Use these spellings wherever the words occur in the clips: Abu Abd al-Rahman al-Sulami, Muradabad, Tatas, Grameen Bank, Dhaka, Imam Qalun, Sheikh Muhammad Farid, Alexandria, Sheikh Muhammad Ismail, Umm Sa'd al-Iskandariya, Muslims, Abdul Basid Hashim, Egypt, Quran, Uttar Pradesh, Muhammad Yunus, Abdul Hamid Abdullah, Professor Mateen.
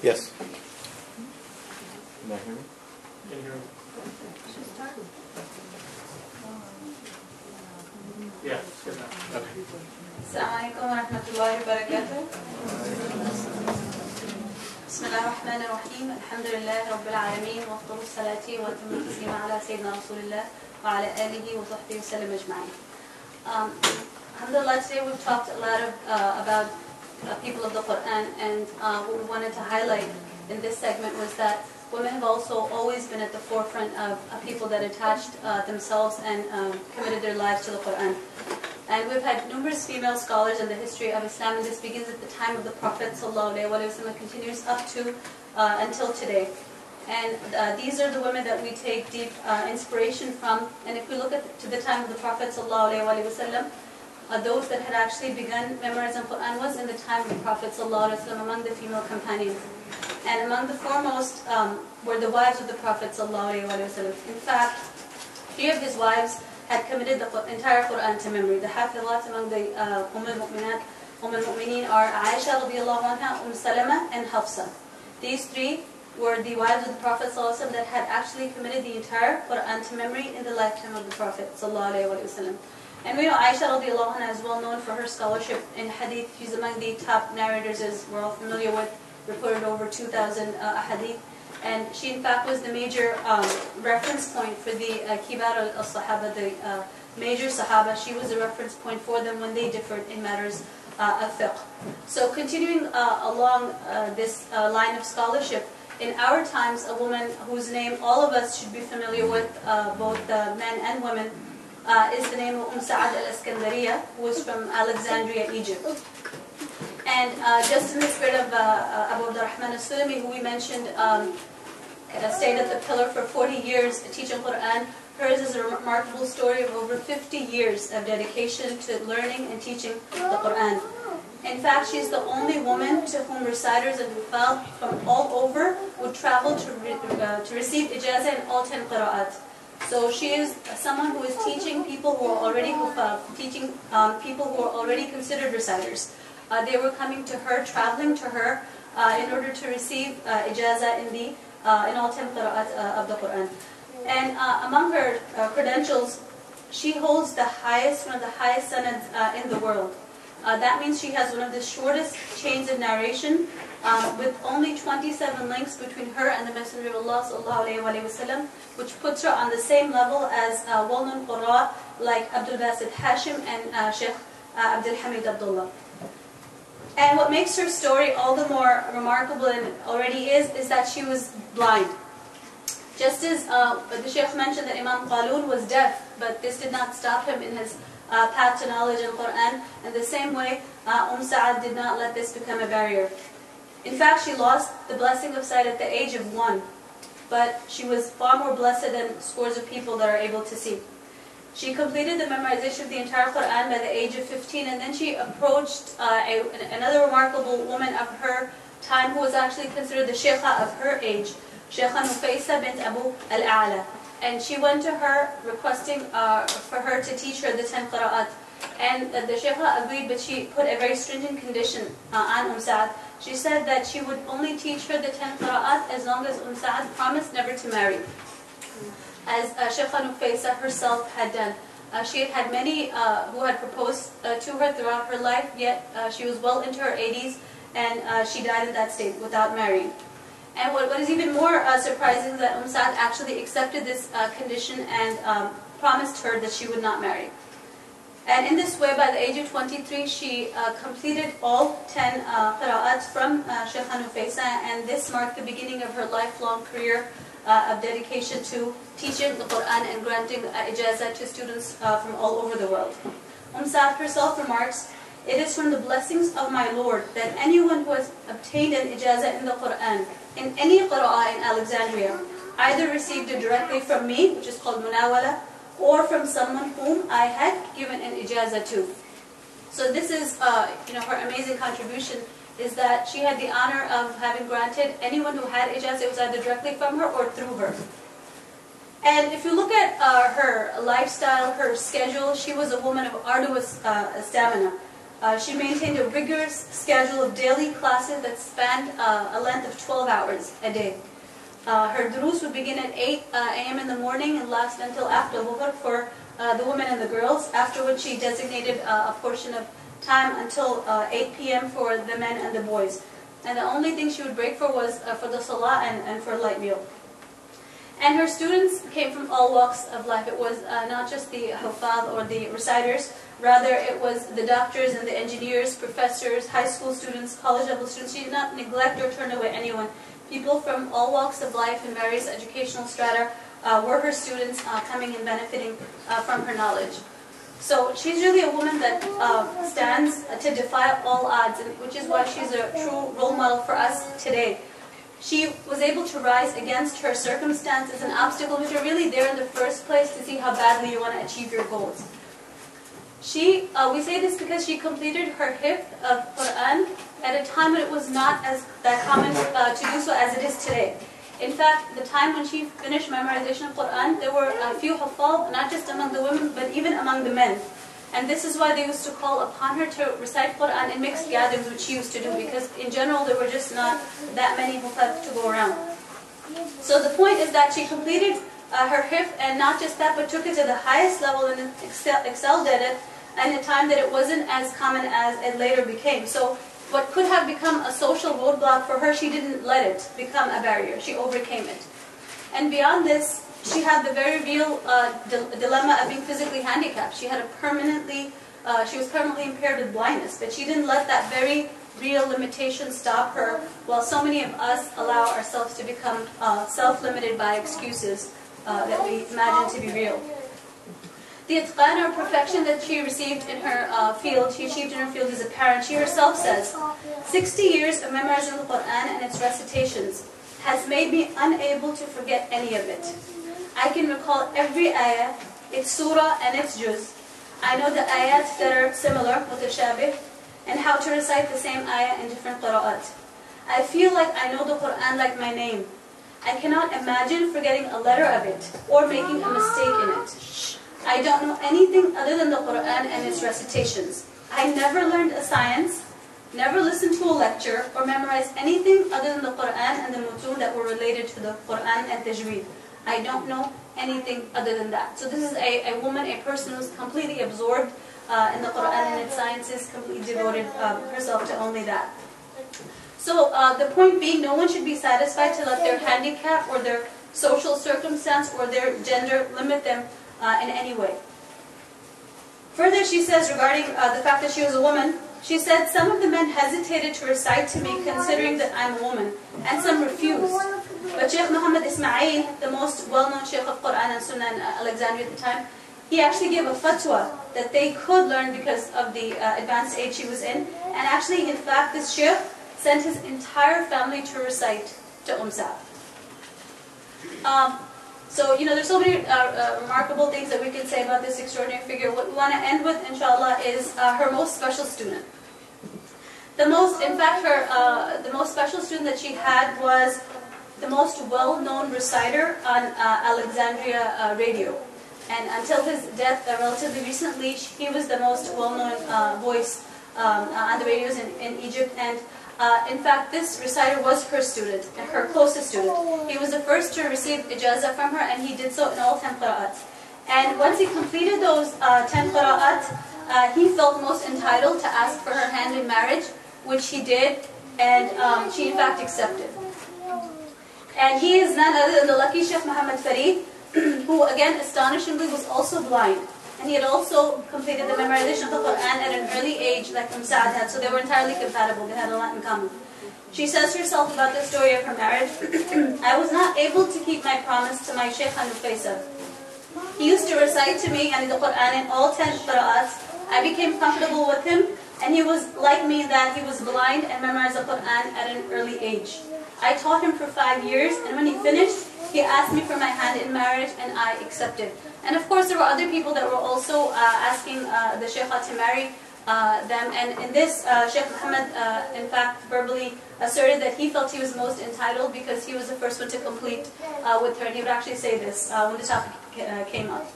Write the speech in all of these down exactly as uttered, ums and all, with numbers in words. Yes. Can you hear me? Can you hear me? Yeah, it's good now. Okay. Assalamualaikum warahmatullahi wabarakatuh. Bismillahirrahmanirrahim. Alhamdulillah Rabbil Alameen. Wa afdalu salati wa atimmu taslima ala Sayyidina Rasulillah wa ala alihi wa sahbihi wa sallam ajma'in. Um, Alhamdulillah, today we've talked a lot of, uh, about Uh, people of the Quran, and uh, what we wanted to highlight in this segment was that women have also always been at the forefront of uh, people that attached uh, themselves and um, committed their lives to the Quran. And we've had numerous female scholars in the history of Islam, and this begins at the time of the Prophet ﷺ and continues up to uh, until today. And uh, these are the women that we take deep uh, inspiration from. And if we look at the, to the time of the Prophet ﷺ, Uh, those that had actually begun memorizing Quran was in the time of the Prophet ﷺ among the female companions. And among the foremost um, were the wives of the Prophet ﷺ. In fact, three of his wives had committed the entire Quran to memory. The hafizat among the uh, Umm al-Mu'minat, Umm al-Mu'mineen are Aisha radiallahu anha, Umm Salama, and Hafsa. These three were the wives of the Prophet ﷺ that had actually committed the entire Quran to memory in the lifetime of the Prophet ﷺ. And we know Aisha radiallahu anha is well known for her scholarship in hadith. She's among the top narrators, as we're all familiar with, reported over two thousand uh, hadith. And she, in fact, was the major um, reference point for the uh, Kibar al-Sahaba, the uh, major Sahaba. She was a reference point for them when they differed in matters uh, of fiqh. So continuing uh, along uh, this uh, line of scholarship, in our times, a woman whose name all of us should be familiar with, uh, both uh, men and women, Uh, is the name of Umm Sa'd al-Iskandariya, who was from Alexandria, Egypt. And uh, just in the spirit of uh, Abu Abd al-Rahman al-Sulami, who we mentioned, um, stayed at the pillar for forty years teaching Quran. Hers is a remarkable story of over fifty years of dedication to learning and teaching the Quran. In fact, she's the only woman to whom reciters and hufal from all over would travel to, re uh, to receive ijazah in all ten qira'at. So she is someone who is teaching people who are already uh, teaching um, people who are already considered reciters. Uh, they were coming to her, traveling to her, uh, in order to receive uh, ijazah in the uh, in all ten qira'at uh, of the Quran. And uh, among her uh, credentials, she holds the highest one of the highest sanads uh, in the world. Uh, that means she has one of the shortest chains of narration, uh, with only twenty-seven links between her and the Messenger of Allah ﷺ, which puts her on the same level as uh, well-known qurra like Abdul Basid Hashim and uh, Sheikh uh, Abdul Hamid Abdullah. And what makes her story all the more remarkable and already is, is that she was blind. Just as uh, the Sheikh mentioned that Imam Qalun was deaf, but this did not stop him in his Uh, path to knowledge in Quran. In the same way, uh, Umm Sa'd did not let this become a barrier. In fact, she lost the blessing of sight at the age of one, but she was far more blessed than scores of people that are able to see. She completed the memorization of the entire Quran by the age of fifteen, and then she approached uh, a, another remarkable woman of her time who was actually considered the sheikha of her age, Sheikha Mufaysa bint Abu Al-A'la. And she went to her requesting uh, for her to teach her the ten qira'at. And uh, the sheikha agreed, but she put a very stringent condition uh, on Umm Sa'd. She said that she would only teach her the ten qira'at as long as Umm Sa'd promised never to marry, as uh, Sheikha Nufaysa herself had done. Uh, she had had many uh, who had proposed uh, to her throughout her life, yet uh, she was well into her eighties, and uh, she died in that state without marrying. And what, what is even more uh, surprising is that Umm Sa'd actually accepted this uh, condition and um, promised her that she would not marry. And in this way, by the age of twenty-three, she uh, completed all ten uh, qira'at from uh, Sheikha Nufaysa, and this marked the beginning of her lifelong career uh, of dedication to teaching the Quran and granting uh, ijazah to students uh, from all over the world. Umm Sa'd herself remarks, "It is from the blessings of my Lord that anyone who has obtained an ijazah in the Quran, in any qira'ah in Alexandria, either received it directly from me," which is called munawala, "or from someone whom I had given an ijazah to." So this is, uh, you know, her amazing contribution is that she had the honor of having granted anyone who had ijazah. It was either directly from her or through her. And if you look at uh, her lifestyle, her schedule, she was a woman of arduous uh, stamina. Uh, she maintained a rigorous schedule of daily classes that spanned uh, a length of twelve hours a day. Uh, her durus would begin at eight a m in the morning and last until after Dhuhr for uh, the women and the girls, after which she designated uh, a portion of time until uh, eight p m for the men and the boys. And the only thing she would break for was uh, for the salah and, and for light meal. And her students came from all walks of life. It was uh, not just the hufad or the reciters, rather it was the doctors and the engineers, professors, high school students, college level students. She did not neglect or turn away anyone. People from all walks of life and various educational strata uh, were her students uh, coming and benefiting uh, from her knowledge. So she's really a woman that uh, stands to defy all odds, and which is why she's a true role model for us today. She was able to rise against her circumstances and obstacles, which are really there in the first place to see how badly you want to achieve your goals. She, uh, we say this because she completed her hifz of Quran at a time when it was not as that common uh, to do so as it is today. In fact, the time when she finished memorization of Quran, there were a few hafal, not just among the women, but even among the men. And this is why they used to call upon her to recite Quran in mixed gatherings, which she used to do, because in general there were just not that many hufaz to go around. So the point is that she completed uh, her hifz, and not just that, but took it to the highest level and excel, excelled at it at a time that it wasn't as common as it later became. So what could have become a social roadblock for her, she didn't let it become a barrier. She overcame it. And beyond this, she had the very real uh, dilemma of being physically handicapped. She had a permanently, uh, she was permanently impaired with blindness, but she didn't let that very real limitation stop her, while so many of us allow ourselves to become uh, self-limited by excuses uh, that we imagine to be real. The itqan or perfection that she received in her uh, field, she achieved in her field is apparent. She herself says, sixty years of memorizing the Quran and its recitations has made me unable to forget any of it. I can recall every ayah, its surah and its juz. I know the ayats that are similar, mutashabih, and how to recite the same ayah in different qira'at. I feel like I know the Quran like my name. I cannot imagine forgetting a letter of it or making a mistake in it. I don't know anything other than the Quran and its recitations. I never learned a science, never listened to a lecture, or memorized anything other than the Quran and the mutun that were related to the Quran and tajweed. I don't know anything other than that. So this is a, a woman, a person who's completely absorbed uh, in the Quran and its sciences, completely devoted uh, herself to only that. So uh, the point being, no one should be satisfied to let their handicap or their social circumstance or their gender limit them uh, in any way. Further, she says regarding uh, the fact that she was a woman, she said, some of the men hesitated to recite to me considering that I'm a woman, and some refused. But Sheikh Muhammad Ismail, the most well-known Sheikh of Quran and Sunnah in Alexandria at the time, he actually gave a fatwa that they could learn because of the uh, advanced age she was in. And actually, in fact, this Sheikh sent his entire family to recite to Umm Sa'd. Um, so, you know, there's so many uh, uh, remarkable things that we can say about this extraordinary figure. What we want to end with, inshallah, is uh, her most special student. The most, in fact, her uh, the most special student that she had was the most well-known reciter on uh, Alexandria uh, radio. And until his death uh, relatively recently, he was the most well-known uh, voice um, uh, on the radios in, in Egypt. And uh, in fact, this reciter was her student, her closest student. He was the first to receive ijazah from her, and he did so in all ten qira'ats. And once he completed those uh, ten qira'ats, uh, he felt most entitled to ask for her hand in marriage, which he did, and um, she in fact accepted. And he is none other than the lucky Sheikh Muhammad Farid, who again astonishingly was also blind. And he had also completed the memorization of the Quran at an early age, like Umm Sa'd had, so they were entirely compatible. They had a lot in common. She says herself about the story of her marriage, I was not able to keep my promise to my Sheikh Mufaysa. He used to recite to me and the Quran in all ten qira'ats. I became comfortable with him, and he was like me in that he was blind and memorized the Quran at an early age. I taught him for five years, and when he finished, he asked me for my hand in marriage, and I accepted. And of course, there were other people that were also uh, asking uh, the Sheikha to marry, uh, them. And in this, uh, Sheikh Muhammad, uh, in fact, verbally asserted that he felt he was most entitled because he was the first one to complete uh, with her. And he would actually say this uh, when the topic uh, came up.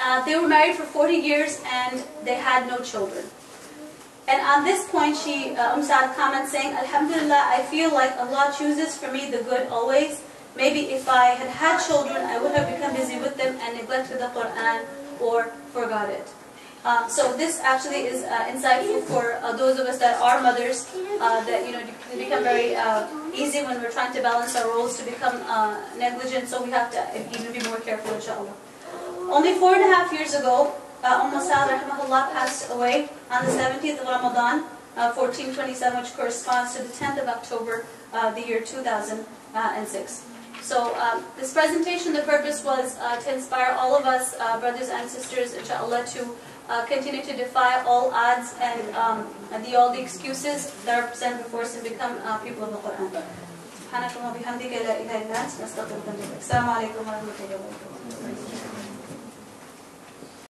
Uh, they were married for forty years and they had no children. And on this point, she, uh, Umm Sa'd comments saying, Alhamdulillah, I feel like Allah chooses for me the good always. Maybe if I had had children, I would have become busy with them and neglected the Quran or forgot it. Um, so this actually is uh, insightful for uh, those of us that are mothers, uh, that, you know, can become very uh, easy when we're trying to balance our roles to become uh, negligent. So we have to even be more careful, inshallah. Only four and a half years ago, uh, Umm Sa'd rahimahullah passed away on the seventeenth of Ramadan, uh, fourteen twenty-seven, which corresponds to the tenth of October, uh, the year two thousand six. So um, this presentation, the purpose was uh, to inspire all of us, uh, brothers and sisters, inshallah, to uh, continue to defy all odds and, um, and the, all the excuses that are presented before us and become uh, people of the Quran. Subhanakum wa bihamdika la ilaha illa anta astaghfiruka wa atubu ilaik. Assalamu alaikum wa rahmatullahi wa barakatuh.